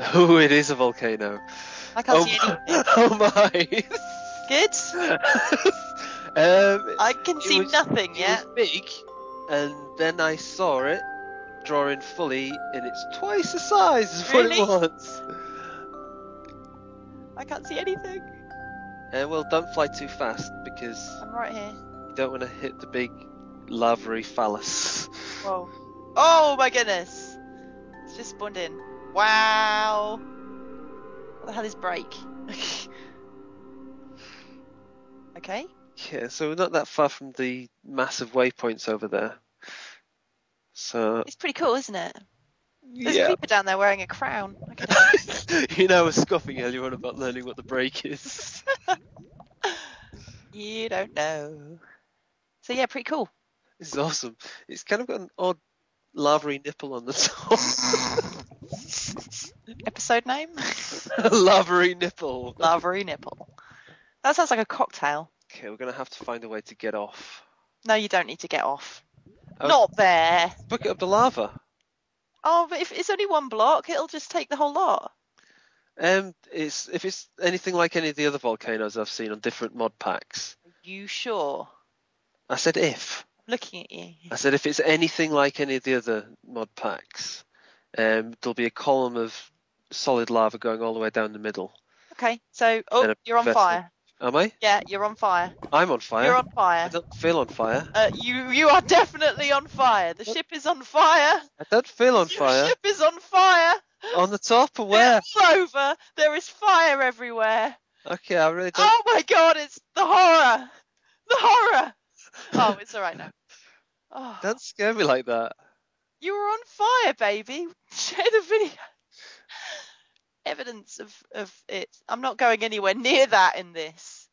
Oh, it is a volcano. I can't see anything. Oh my! Good. I can see nothing yet. It was big, and then I saw it drawing fully, and it's twice the size as what it was. I can't see anything. Well, don't fly too fast because I'm right here. You don't want to hit the big lavery phallus. Whoa! Oh my goodness! It's just spawned in. Wow! What the hell is break? Okay. Yeah, so we're not that far from the massive waypoints over there. So it's pretty cool, isn't it? There's yeah. People down there wearing a crown. You know, I was scoffing earlier on about learning what the break is. You don't know. So yeah, pretty cool. This is awesome. It's kind of got an odd lavery nipple on the top. Episode name? Lavery nipple. Lavery nipple. That sounds like a cocktail. Okay, we're going to have to find a way to get off. No, you don't need to get off. Okay. Not there. Book it up the lava. Oh, but if it's only one block, it'll just take the whole lot. If it's anything like any of the other volcanoes I've seen on different mod packs. Are you sure? I said if. I'm looking at you. I said if it's anything like any of the other mod packs. There'll be a column of solid lava going all the way down the middle. Okay, so oh, you're on fire. Am I? Yeah, you're on fire. I'm on fire. You're on fire. I don't feel on fire. You are definitely on fire. The ship is on fire. I don't feel on fire. The ship is on fire. On the top or where? It's over. There is fire everywhere. Okay, I really don't. Oh my god, it's the horror. The horror. Oh, it's all right now. Oh. Don't scare me like that. You were on fire, baby. Share the video. Evidence of it. I'm not going anywhere near that in this.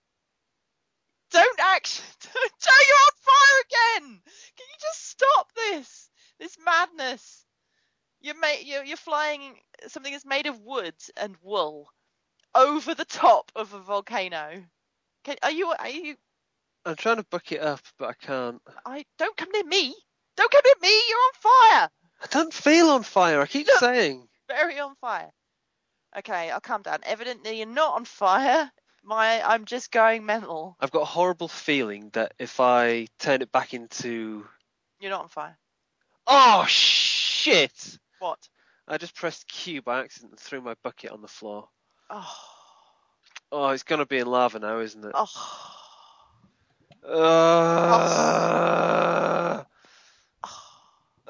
Don't action. Don't. You're on fire again. Can you just stop this? This madness. You're flying something that's made of wood and wool over the top of a volcano. Are you? I'm trying to book it up, but I can't. Don't come near me. Don't come at me, you're on fire! I don't feel on fire, I keep saying. Very on fire. Okay, I'll calm down. Evidently you're not on fire. I'm just going mental. I've got a horrible feeling that if I turn it back into... You're not on fire. Oh, shit! What? I just pressed Q by accident and threw my bucket on the floor. Oh. Oh, it's going to be in lava now, isn't it? Oh.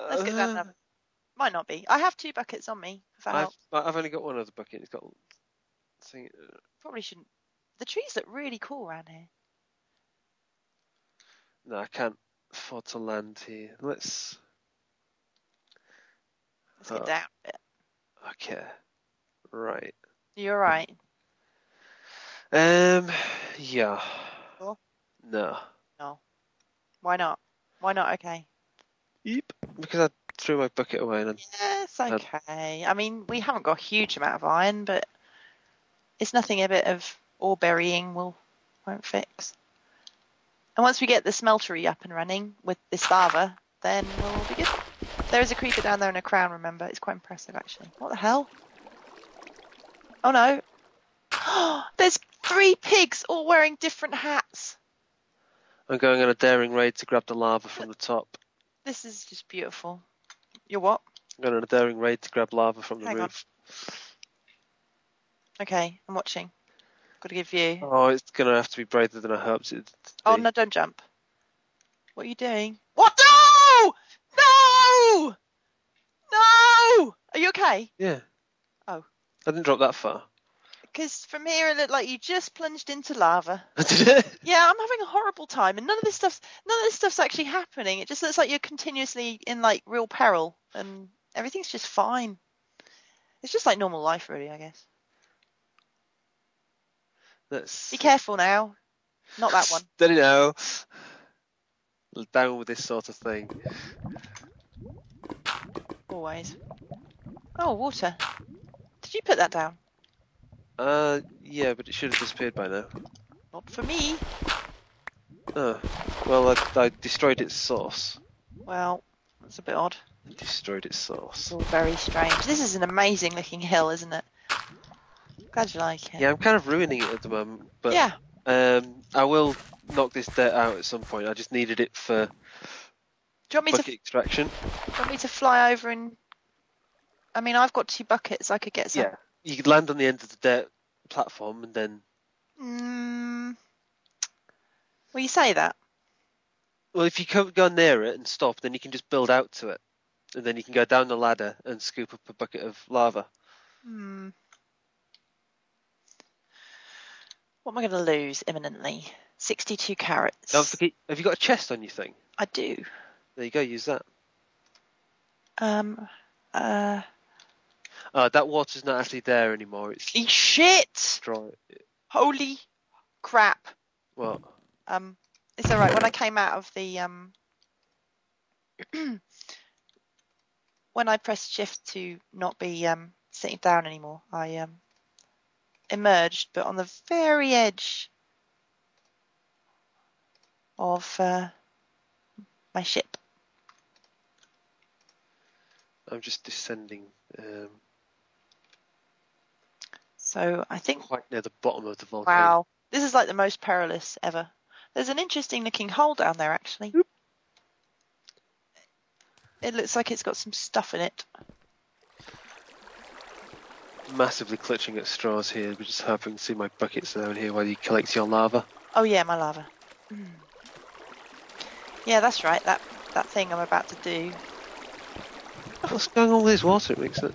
Let's get down there. Might not be. I have two buckets on me. I've only got one other bucket. It's got. Probably shouldn't. The trees look really cool around here. No, I can't afford to land here. Let's get down a bit. Okay. Right. You're right. Yeah. Sure? No. No. Why not? Why not? Okay. Yep, because I threw my bucket away. And yes, okay. I mean, we haven't got a huge amount of iron, but it's nothing a bit of ore burying won't fix. And once we get the smeltery up and running with this lava, then we'll be good. There is a creeper down there and a crown, remember? It's quite impressive, actually. What the hell? Oh, no. There's three pigs all wearing different hats. I'm going on a daring raid to grab the lava from the top. This is just beautiful. You're what? I'm going on a daring raid to grab lava from the roof. Okay, I'm watching. Got to give you. Oh, it's going to have to be braver than I hoped it would be. Oh, no, don't jump. What are you doing? What? No! No! No! Are you okay? Yeah. Oh. I didn't drop that far. Because from here it looked like you just plunged into lava. Did it? Yeah, I'm having a horrible time, and none of this stuff's actually happening. It just looks like you're continuously in like real peril, and everything's just fine. It's just like normal life, really, I guess. Let's be careful now. Not that one. Don't know. Down with this sort of thing. Always. Oh, water. Did you put that down? Yeah, but it should have disappeared by now. Not for me. Oh, well, I destroyed its source. Well, that's a bit odd. It destroyed its source. All very strange. This is an amazing looking hill, isn't it? Glad you like it. Yeah, I'm kind of ruining it at the moment, but yeah. I will knock this dirt out at some point. I just needed it for bucket extraction. Do you want me to fly over and... I mean, I've got 2 buckets. I could get some. Yeah, you could land on the end of the dirt platform and then... Well, you say that. Well, if you go near it and stop, then you can just build out to it. And then you can go down the ladder and scoop up a bucket of lava. Hmm. What am I going to lose imminently? 62 carrots. Don't forget, have you got a chest on your thing? I do. There you go, use that. That water's not actually there anymore. It's shit! Dry. Holy crap. What? It's alright, when I came out of the... when I pressed shift to not be sitting down anymore, I... emerged, but on the very edge of my ship. I'm just descending. So I think quite near the bottom of the volcano. Wow, this is like the most perilous ever. There's an interesting looking hole down there, actually. Oop. It looks like it's got some stuff in it. Massively clutching at straws here, but just hoping to see my buckets down here while you collect your lava. Oh yeah, my lava. Mm. Yeah, that's right. That thing I'm about to do. What's going on with this water? It makes it.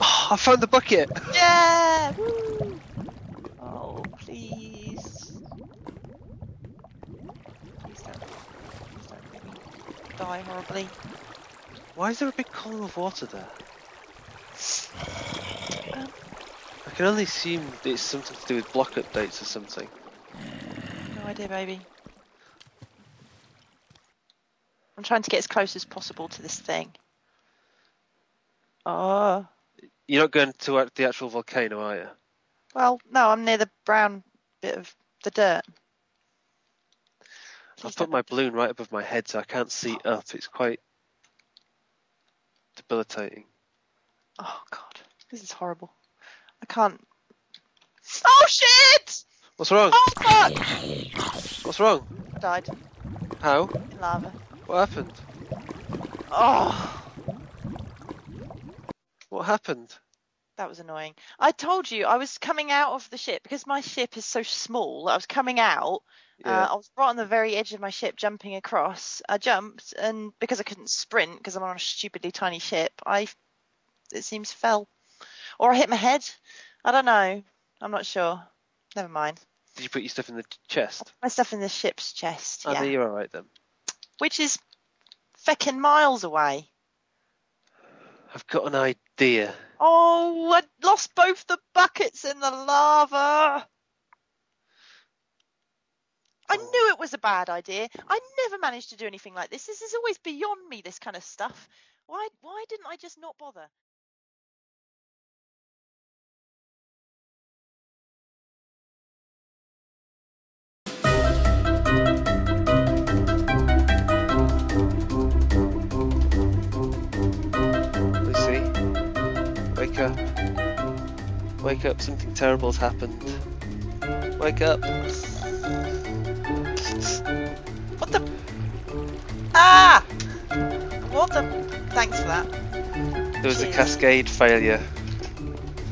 Oh, I found the bucket. Yeah. Woo. Oh please. Please don't make me die horribly. Why is there a big column of water there? I can only assume that it's something to do with block updates or something. No idea, baby. I'm trying to get as close as possible to this thing. Oh. You're not going to the actual volcano, are you? Well, no, I'm near the brown bit of the dirt. I've put my balloon right above my head so I can't see up. It's quite debilitating. Oh, God. This is horrible. I can't... Oh, shit! What's wrong? Oh, fuck! What's wrong? I died. How? In lava. What happened? Oh! What happened? That was annoying. I told you, I was coming out of the ship, because my ship is so small, I was coming out, yeah. I was right on the very edge of my ship, jumping across. I jumped, and because I couldn't sprint, because I'm on a stupidly tiny ship, it seems fell. Or I hit my head. I don't know. I'm not sure. Never mind. Did you put your stuff in the chest? I put my stuff in the ship's chest. Oh, yeah. No, you're all right then. Which is feckin' miles away. I've got an idea. Oh, I lost both the buckets in the lava. I knew it was a bad idea. I never managed to do anything like this. This is always beyond me, this kind of stuff. Why didn't I just not bother? Wake up, something terrible's happened. Wake up. What the? Ah! What the? Thanks for that. There was a cascade failure.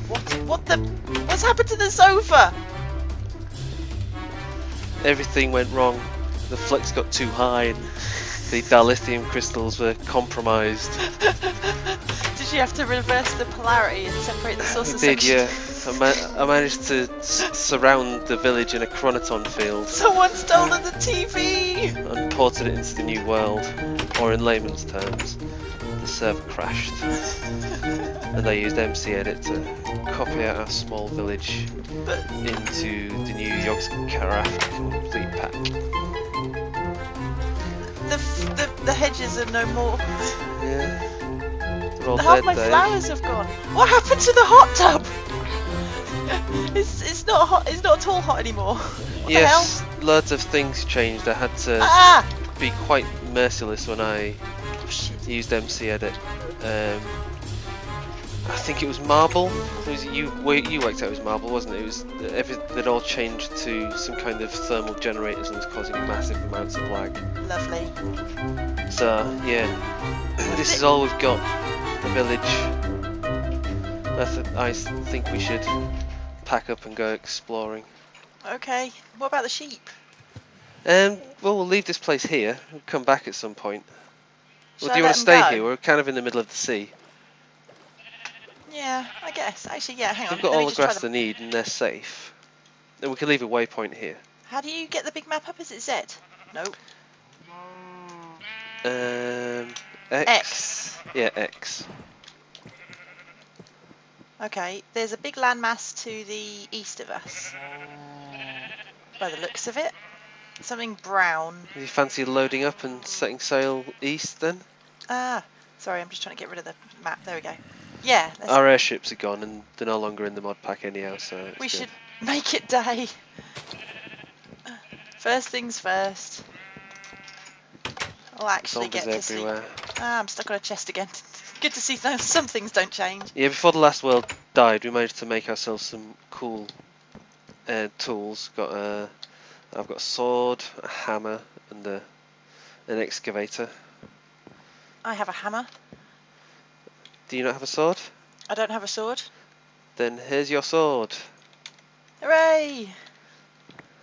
What the? What's happened to the sofa? Everything went wrong. The flex got too high and the dilithium crystals were compromised. Did you have to reverse the polarity and separate the source and section? Yeah. I managed to surround the village in a chronoton field. Someone stole the TV! And ported it into the new world, or in layman's terms, the server crashed. And they used MC Edit to copy out our small village into the new Yogg's Karaft complete pack. The hedges are no more. Yeah. Half my flowers have gone. What happened to the hot tub? It's not hot. It's not at all hot anymore. What yes, loads of things changed. I had to be quite merciless when I used MC Edit. I think it was Marble. You worked out it was Marble, wasn't it? It was they'd all changed to some kind of thermal generators and was causing massive amounts of lag. Lovely. So yeah, this is all we've got. The village. I think we should pack up and go exploring. Okay. What about the sheep? Well, we'll leave this place here. We'll come back at some point. Well, do you want to stay here? We're kind of in the middle of the sea. Yeah, I guess. Actually, yeah, hang on. They've got all the grass they need and they're safe. Then we can leave a waypoint here. How do you get the big map up? Is it Z? Nope. X? Yeah, X. Okay, there's a big landmass to the east of us. By the looks of it. Something brown. Do you fancy loading up and setting sail east then? Ah, sorry, I'm just trying to get rid of the map. There we go. Yeah. Our airships are gone and they're no longer in the mod pack anyhow, so we should make it day. First things first. I'll actually get to sleep. Ah, I'm stuck on a chest again. Good to see some things don't change. Yeah, before the last world died, we managed to make ourselves some cool tools. I've got a sword, a hammer, and an excavator. I have a hammer. Do you not have a sword? I don't have a sword. Then here's your sword. Hooray!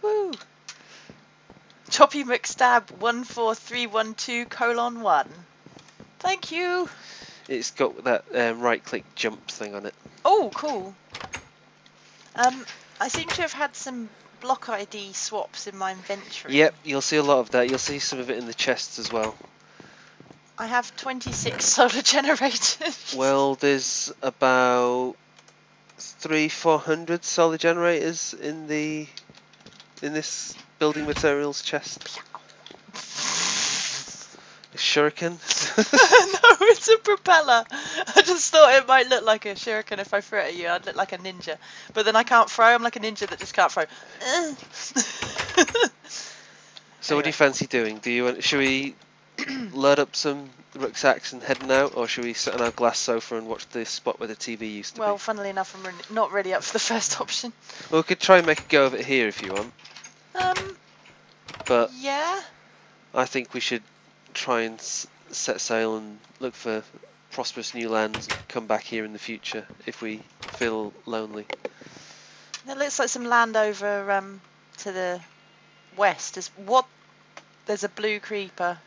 Woo! Choppy McStab 14312-1. Thank you. It's got that right-click jump thing on it. Oh, cool. I seem to have had some block ID swaps in my inventory. Yep, you'll see a lot of that. You'll see some of it in the chests as well. I have 26 solar generators. Well, there's about 300-400 solar generators in the this building materials chest. A shuriken? No, it's a propeller. I just thought it might look like a shuriken if I threw it at you. I'd look like a ninja. But then I can't throw. I'm like a ninja that just can't throw. So anyway. What do you fancy doing? Should we load up some rucksacks and heading out, or should we sit on our glass sofa and watch the spot where the TV used to be? Well, funnily enough, I'm not really up for the first option. Well, we could try and make a go of it here if you want. But yeah, I think we should try and set sail and look for prosperous new lands and come back here in the future if we feel lonely. There looks like some land over to the west. There's a blue creeper.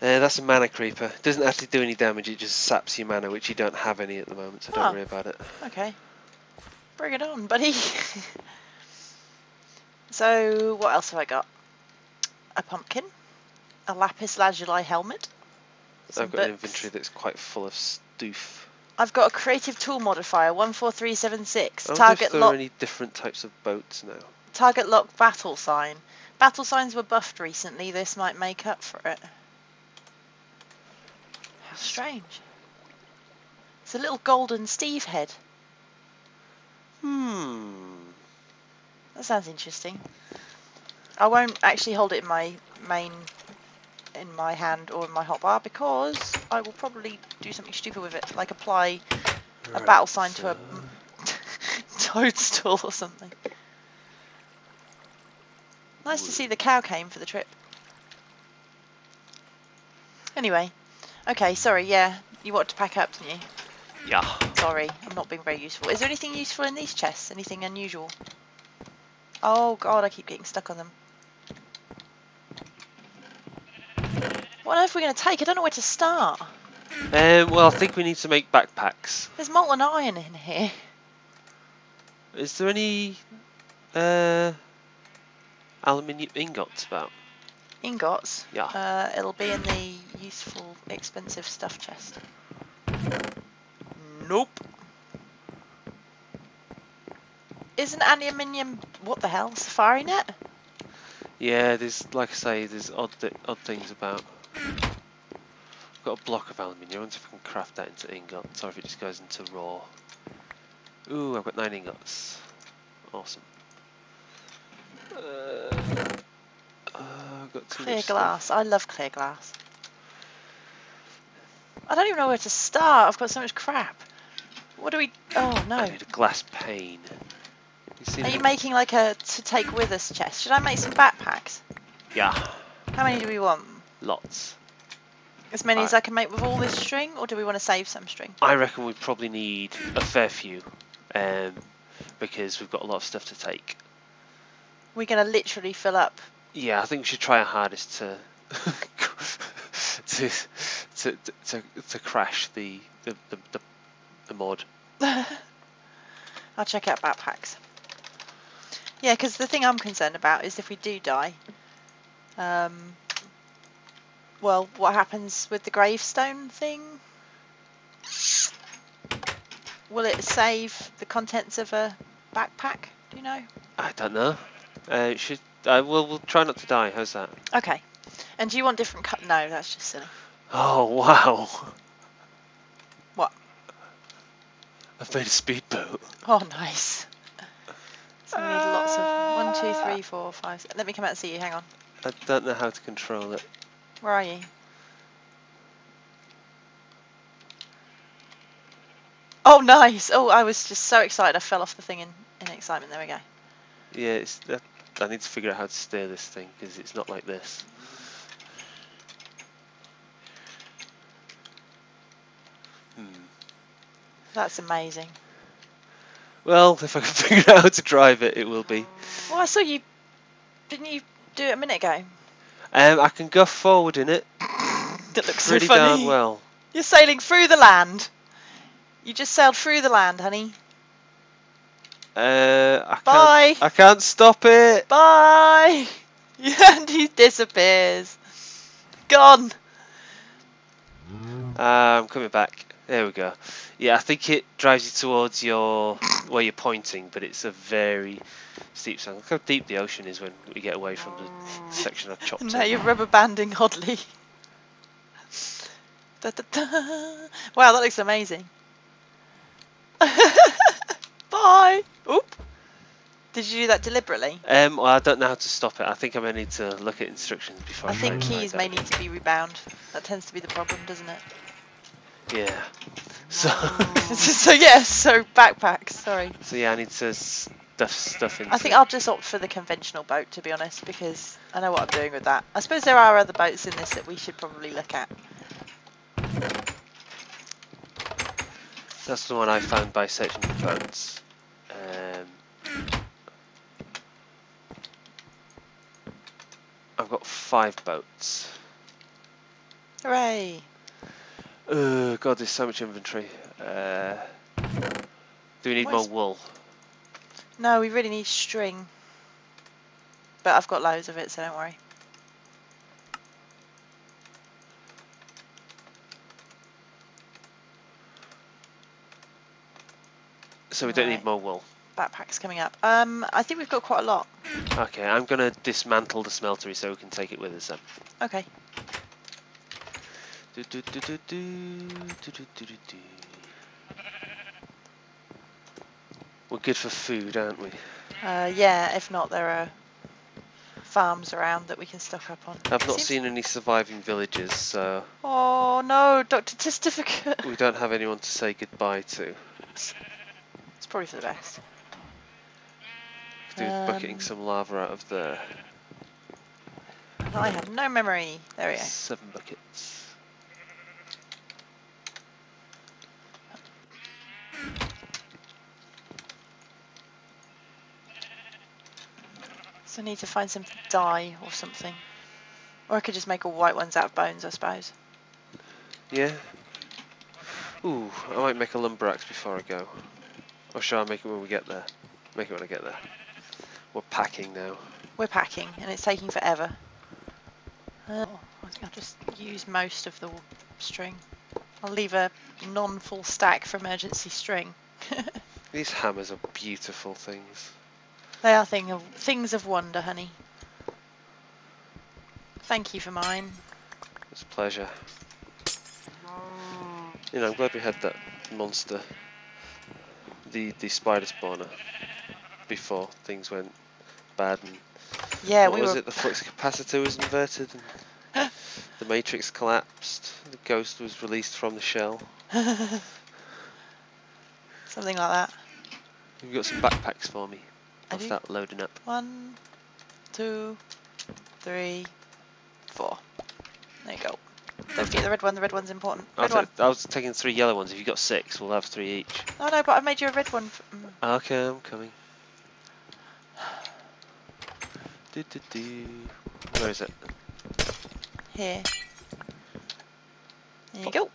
That's a mana creeper. It doesn't actually do any damage, it just saps your mana, which you don't have any at the moment, so don't worry about it. Okay. Bring it on, buddy. So, what else have I got? A pumpkin. A lapis lazuli helmet. I've got an inventory that's quite full of stuff. I've got a creative tool modifier, 14376. Target lock. There are any different types of boats now. Target lock battle sign. Battle signs were buffed recently. This might make up for it. How strange. It's a little golden Steve head. That sounds interesting. I won't actually hold it in my hand or in my hotbar because I will probably do something stupid with it, like apply a battle sign to a toadstool or something. Nice to see the cow came for the trip. Anyway, okay, sorry, yeah, you wanted to pack up, didn't you? Yeah. Sorry, I'm not being very useful. Is there anything useful in these chests? Anything unusual? Oh god, I keep getting stuck on them. What on earth are we going to take? I don't know where to start. Well, I think we need to make backpacks. There's molten iron in here. Is there any aluminium ingots about? Ingots? Yeah. It'll be in the useful, expensive stuff chest. Nope. Isn't aluminium... What the hell? Safari net? Yeah, there's, like I say, there's odd things about. I've got a block of aluminium. I wonder if I can craft that into ingots or if it just goes into raw. Ooh, I've got 9 ingots. Awesome. I've got clear glass. I love clear glass. I don't even know where to start. I've got so much crap. What do we... Oh, no. I need a glass pane. Are you making like a to take with us chest? Should I make some backpacks? Yeah. How many do we want? Lots. As many as I can make with all this string, or do we want to save some string? I reckon we probably need a fair few, because we've got a lot of stuff to take. We're going to literally fill up. Yeah, I think we should try our hardest to to crash the mod. I'll check out backpacks. Yeah, because the thing I'm concerned about is if we do die, well, what happens with the gravestone thing? Will it save the contents of a backpack? Do you know? I don't know. It should. We'll try not to die. How's that? Okay. And do you want different cut? No, that's just silly. Oh wow! What? I've made a speedboat. Oh nice. So we need lots of 1, 2, 3, 4, 5. Six. Let me come out and see you. Hang on. I don't know how to control it. Where are you? Oh nice! Oh, I was just so excited. I fell off the thing in excitement. There we go. Yeah, it's that. I need to figure out how to steer this thing because it's not like this. That's amazing. Well, if I can figure out how to drive it, it will be. Well, I saw you. Didn't you do it a minute ago? I can go forward in it. That looks really so funny. Darn well. You're sailing through the land. You just sailed through the land, honey. Bye. I can't stop it. Bye. And he disappears. Gone. I'm coming back. There we go. Yeah, I think it drives you towards your where you're pointing, but it's a very steep slope. Look how deep the ocean is when we get away from the section I've chopped. Now you're rubber banding oddly. Da, da, da. Wow, that looks amazing. Bye. Oop. Did you do that deliberately? Well, I don't know how to stop it. I think I may need to look at instructions before. I think keys may need to be rebound. That tends to be the problem, doesn't it? Yeah. So. So yeah. So backpack. Sorry. So yeah, I need to stuff in. I think I'll just opt for the conventional boat, to be honest, because I know what I'm doing with that. I suppose there are other boats in this that we should probably look at. That's the one I found by searching for boats. I've got 5 boats. Hooray! Oh god, there's so much inventory. Do we need more wool? No, we really need string. But I've got loads of it, so don't worry. So we don't need more wool. Backpack's coming up. I think we've got quite a lot. Okay, I'm gonna dismantle the smeltery so we can take it with us then. Okay. We're good for food, aren't we? Yeah, if not there are farms around that we can stock up on. I've not seen any surviving villages, so... Oh no, Dr. Testificate! We don't have anyone to say goodbye to. It's probably for the best. Could do with bucketing some lava out of there. I have no memory. There we go. 7 buckets. So I need to find some dye or something. Or I could just make all white ones out of bones, I suppose. Yeah. Ooh, I might make a lumber axe before I go. Or shall I make it when we get there? Make it when I get there. We're packing now. We're packing, and it's taking forever. I think I'll just use most of the string. I'll leave a non-full stack for emergency string. These hammers are beautiful things. They are things of wonder, honey. Thank you for mine. It's a pleasure. You know, I'm glad we had that monster, the spider spawner, before things went bad and... Yeah, what was it? The flux capacitor was inverted. The matrix collapsed. The ghost was released from the shell. Something like that. You've got some backpacks for me. I'll start loading up. 1, 2, 3, 4. There you go. Don't forget the red one. The red one's important. I was taking 3 yellow ones. If you've got 6, we'll have 3 each. No, no, but I've made you a red one. Okay, I'm coming. Where is it? Here. There you go.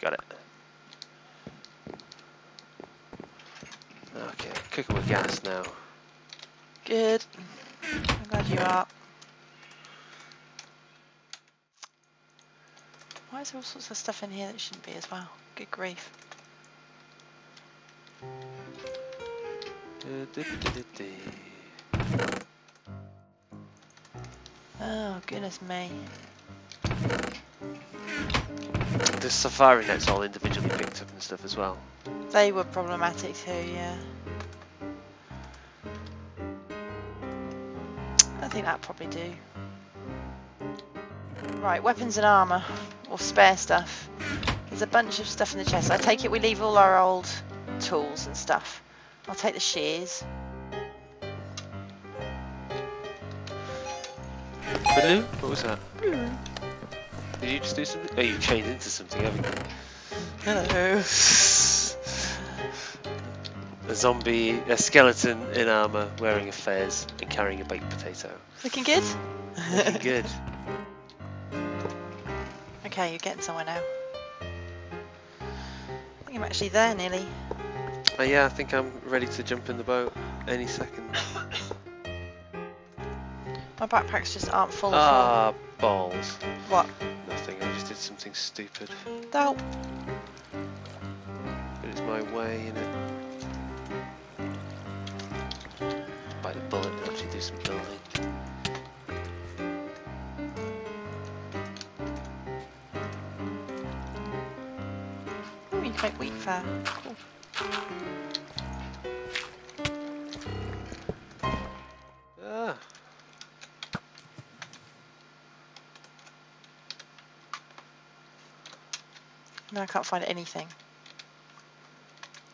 Got it. Okay, cooking with gas now. Good. I'm glad you are. Why is there all sorts of stuff in here that shouldn't be as well? Good grief. Oh, goodness me. The safari nets all individually picked up and stuff as well. They were problematic too, yeah. I think that'd probably do. Right, weapons and armour, or spare stuff. There's a bunch of stuff in the chest. I take it we leave all our old tools and stuff. I'll take the shears. Blue? What was that? Blue. Did you just do something? Oh, you've changed into something, haven't you? Hello. A zombie, a skeleton in armour, wearing a fez and carrying a baked potato. Looking good? Looking good. Okay, you're getting somewhere now. I think I'm actually there, nearly. Oh yeah, I think I'm ready to jump in the boat any second. My backpacks just aren't full. Ah, balls. What? Nothing, I just did something stupid. Nope. But it's my way, you know. Bite the bullet and actually do some building. Oh, you can make wheat fair. Cool. No, I can't find anything.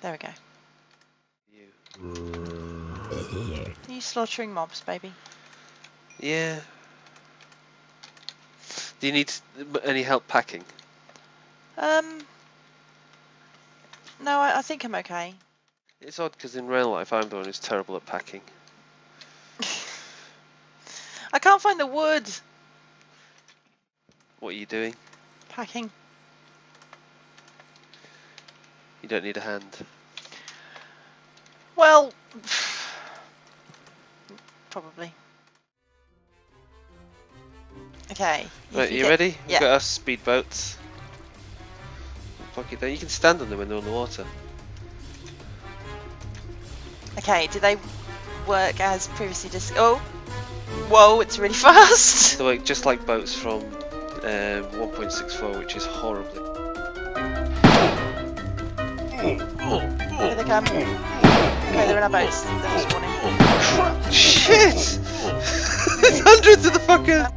There we go. You. Are you slaughtering mobs, baby? Yeah. Do you need any help packing? No, I think I'm okay. It's odd because in real life I'm the one who's terrible at packing. I can't find the wood! What are you doing? Packing. You don't need a hand. Well, probably. Okay. Right, you ready? Yeah. We've got our speedboats. Pocket there. You can stand on them when they're on the water. Okay. Do they work as previously discussed? Oh, whoa! It's really fast. They work just like boats from 1.64, which is horribly. Here they come. Okay, they're in our boats. They're spawning. Shit! There's hundreds of the fuckers!